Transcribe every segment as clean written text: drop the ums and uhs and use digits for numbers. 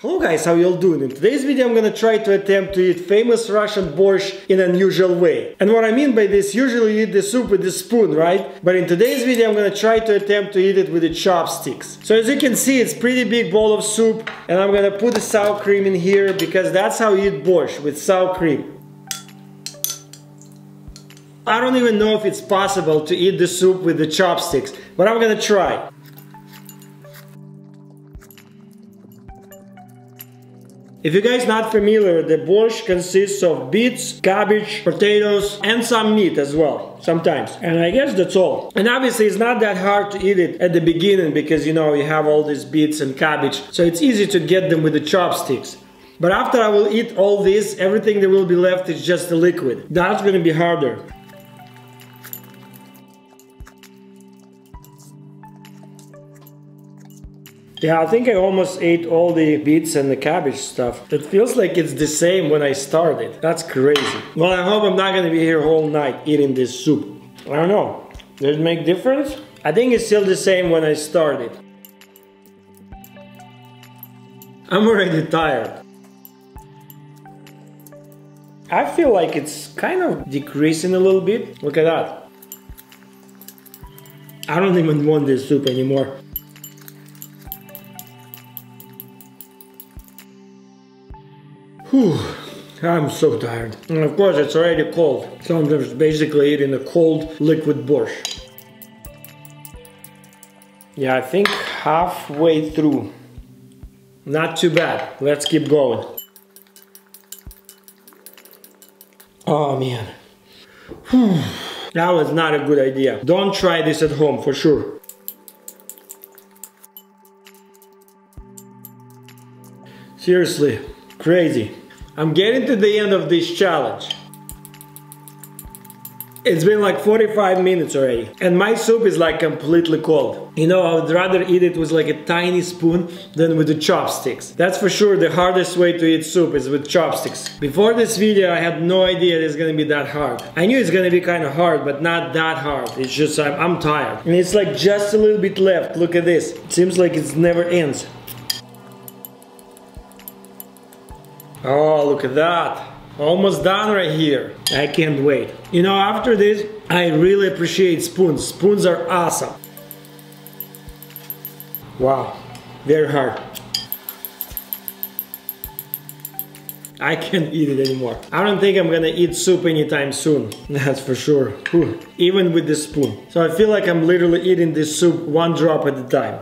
Hello guys, how y'all doing? In today's video I'm gonna try to attempt to eat famous Russian borscht in an unusual way. And what I mean by this, usually you eat the soup with a spoon, right? But in today's video I'm gonna try to attempt to eat it with the chopsticks. So as you can see, it's pretty big bowl of soup, and I'm gonna put the sour cream in here because that's how you eat borscht, with sour cream. I don't even know if it's possible to eat the soup with the chopsticks, but I'm gonna try. If you guys not familiar, the borscht consists of beets, cabbage, potatoes, and some meat as well, sometimes. And I guess that's all. And obviously it's not that hard to eat it at the beginning because, you know, you have all these beets and cabbage, so it's easy to get them with the chopsticks. But after I will eat all this, everything that will be left is just the liquid. That's gonna be harder. Yeah, I think I almost ate all the beets and the cabbage stuff. It feels like it's the same when I started. That's crazy. Well, I hope I'm not gonna be here whole night eating this soup. I don't know. Does it make difference? I think it's still the same when I started. I'm already tired. I feel like it's kind of decreasing a little bit. Look at that. I don't even want this soup anymore. Whew, I'm so tired. And of course it's already cold, so I'm just basically eating a cold liquid borscht. Yeah, I think halfway through. Not too bad. Let's keep going. Oh man. Whew. That was not a good idea. Don't try this at home for sure. Seriously. Crazy. I'm getting to the end of this challenge. It's been like 45 minutes already, and my soup is like completely cold. You know, I would rather eat it with like a tiny spoon than with the chopsticks. That's for sure the hardest way to eat soup is with chopsticks. Before this video I had no idea it's gonna be that hard. I knew it's gonna be kind of hard, but not that hard. It's just I'm tired. And it's like just a little bit left. Look at this. It seems like it never ends. Oh, look at that. Almost done right here. I can't wait. You know, after this, I really appreciate spoons. Spoons are awesome. Wow, very hard. I can't eat it anymore. I don't think I'm gonna eat soup anytime soon. That's for sure. Whew. Even with the spoon. So I feel like I'm literally eating this soup one drop at a time.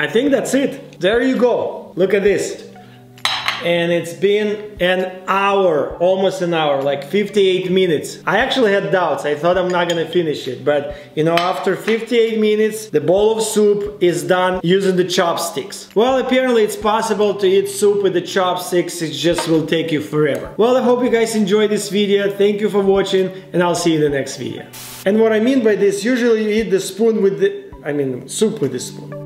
I think that's it. There you go. Look at this. And it's been an hour, almost an hour, like 58 minutes. I actually had doubts. I thought I'm not gonna finish it. But you know, after 58 minutes, the bowl of soup is done using the chopsticks. Well, apparently it's possible to eat soup with the chopsticks. It just will take you forever. Well, I hope you guys enjoyed this video. Thank you for watching, and I'll see you in the next video. And what I mean by this, usually you eat the spoon with the, I mean, soup with the spoon.